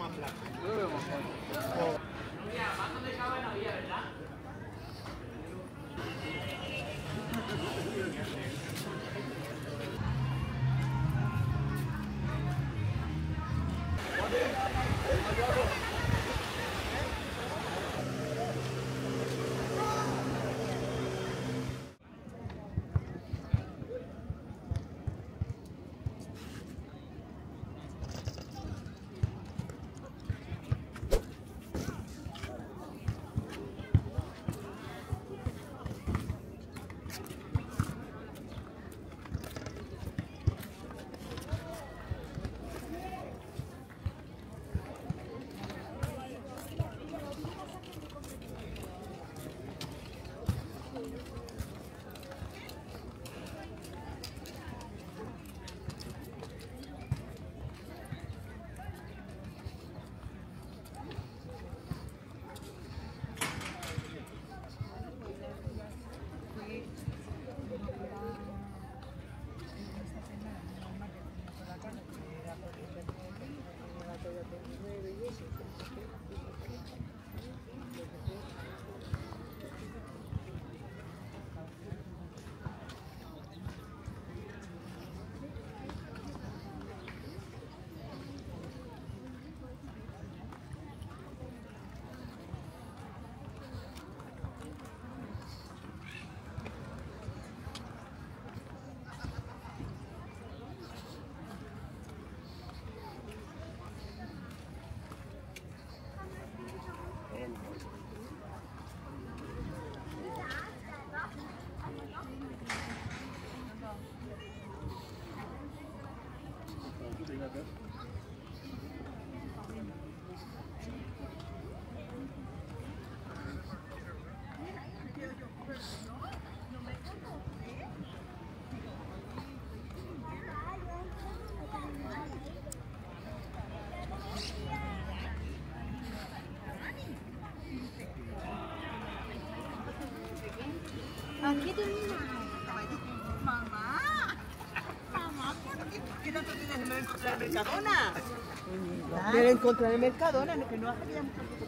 más flaco. Yo lo veo más flaco. Mira, más donde estaba en la vida, ¿verdad? ¿Qué termina? Mamá. Mamá, ¿por qué? ¿Por qué no te tienes que encontrar el Mercadona? Debe encontrar el Mercadona, que no hace bien mucho tiempo.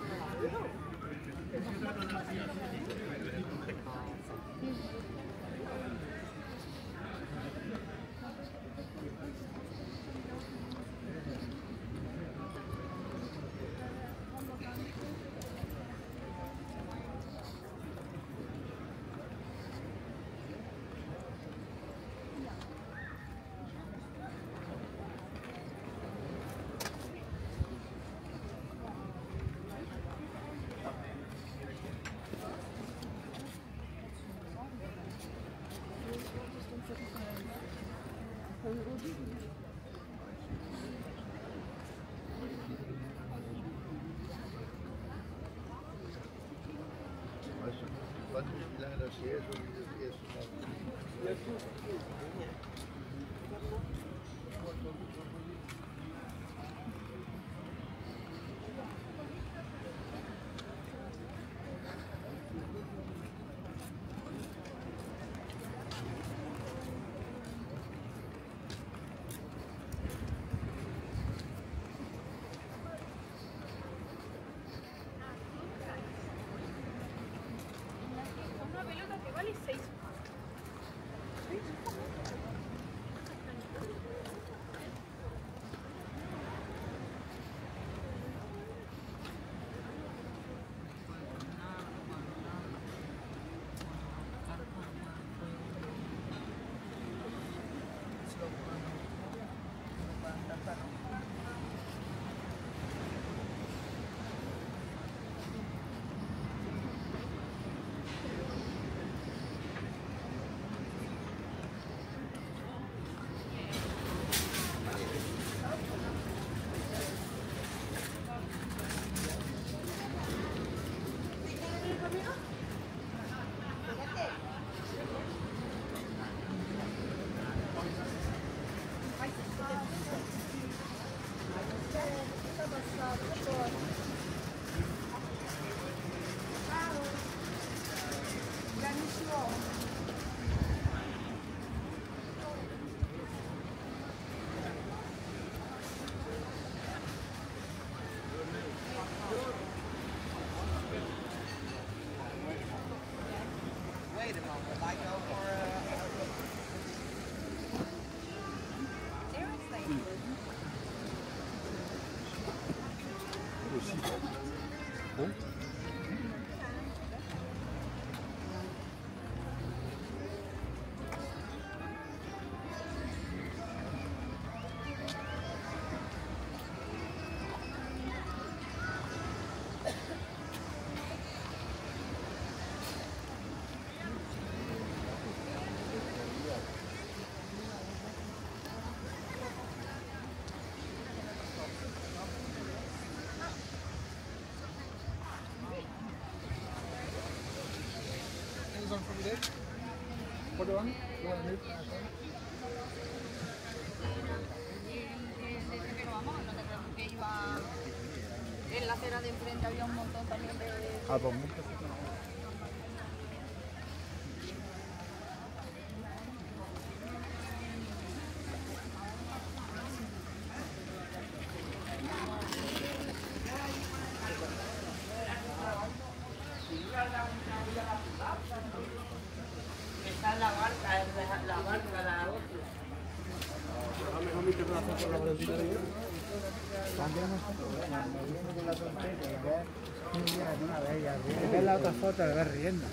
It's Put it on. En la acera de enfrente había un montón también de... A 2.000 pesos. Está la barca, la otra. A lo mejor mi te plaza por la bolsita de ver la otra foto, la ves riendo.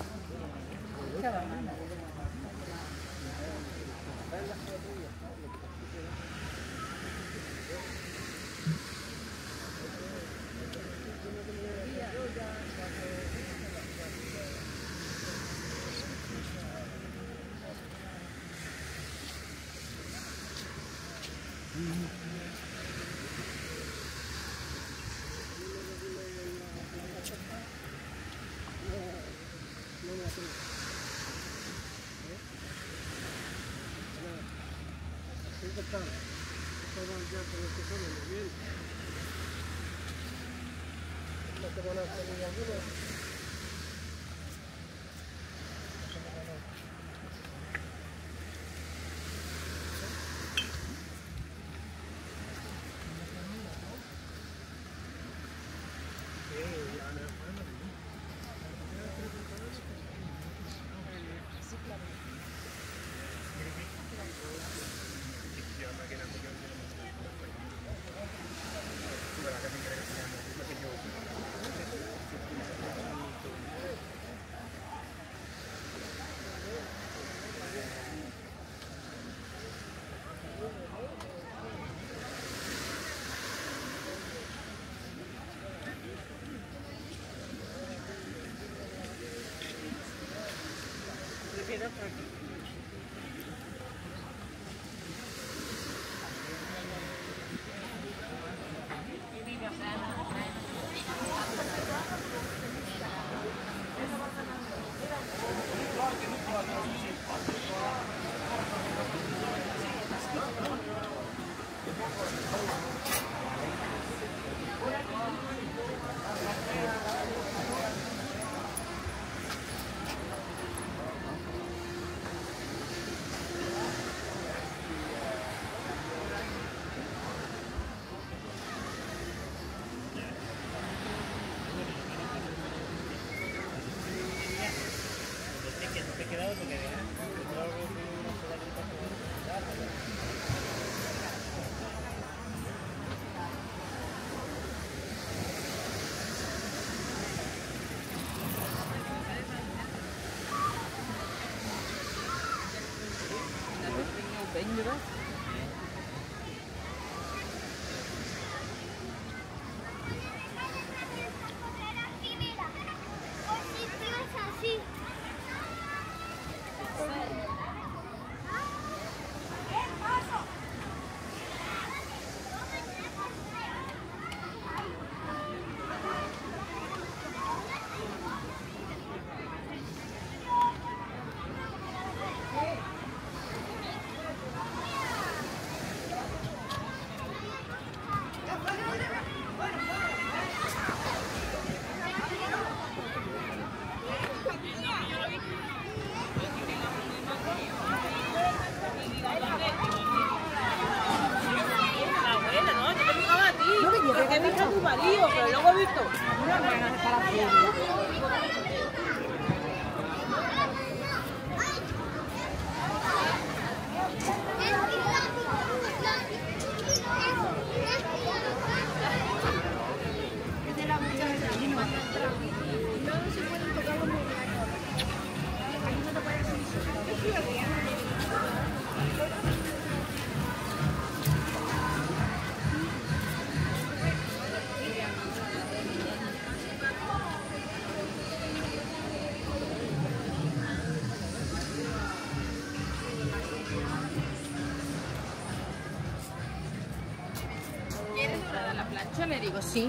Le digo sí.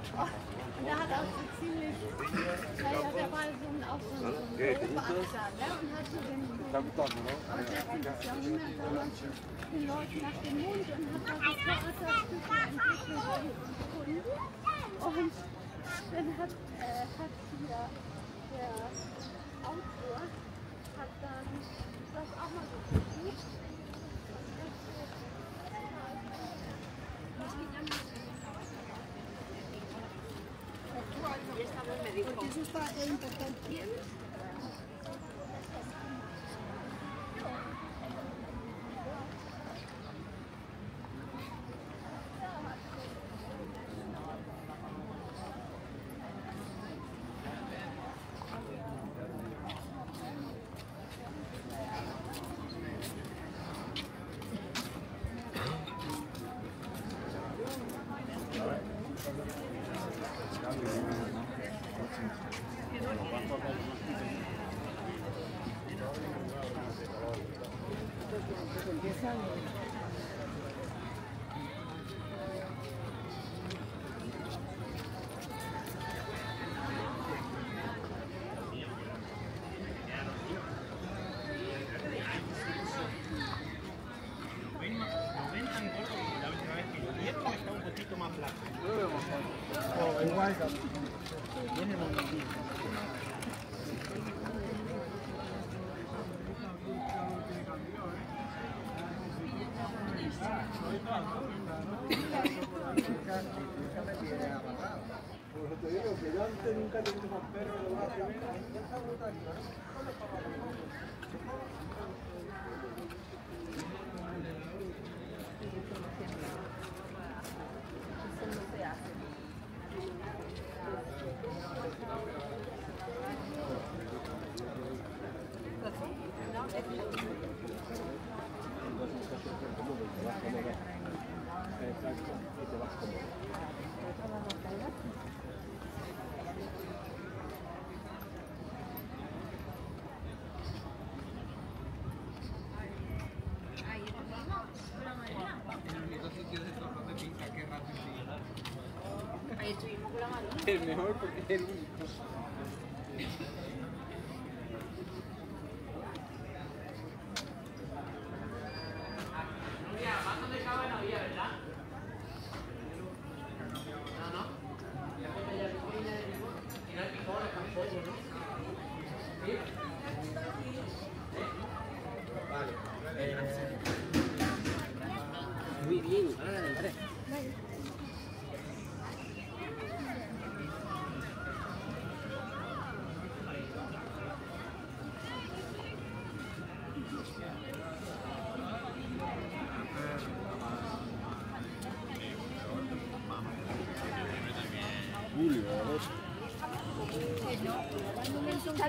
Und der hat auch so ziemlich, naja, der war so ein Beamter, ne? Und hat so den Jahrhundert damals den Leuten nach dem Mund und hat da das Theaterstücke entwickelt und dann hat hier der Autor hat dann das auch mal so gespielt. Eso está importante. El mejor porque es el único. Está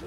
No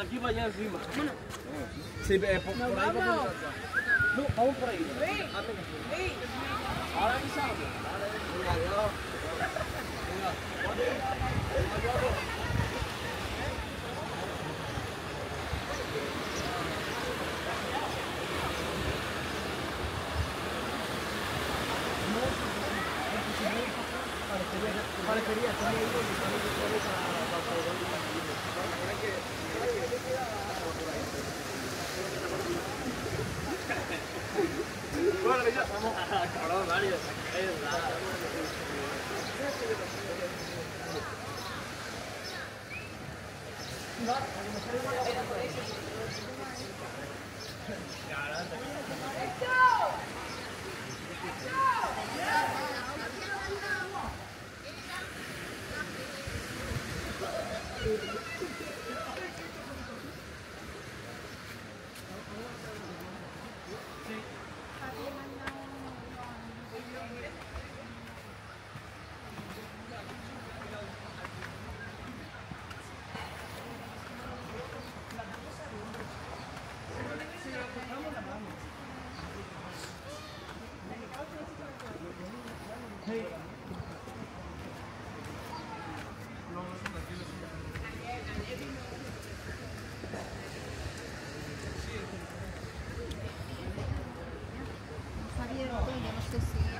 aquí para allá encima. Sí, por ahí vamos. No, vamos por ahí. Ahora que salgo. Venga, adiós. Venga. Parecería que hay unos diferentes para poder distinguir. Ahora que bueno, ya estamos a cabrón varios. No, a lo mejor igual era por eso. Gracias.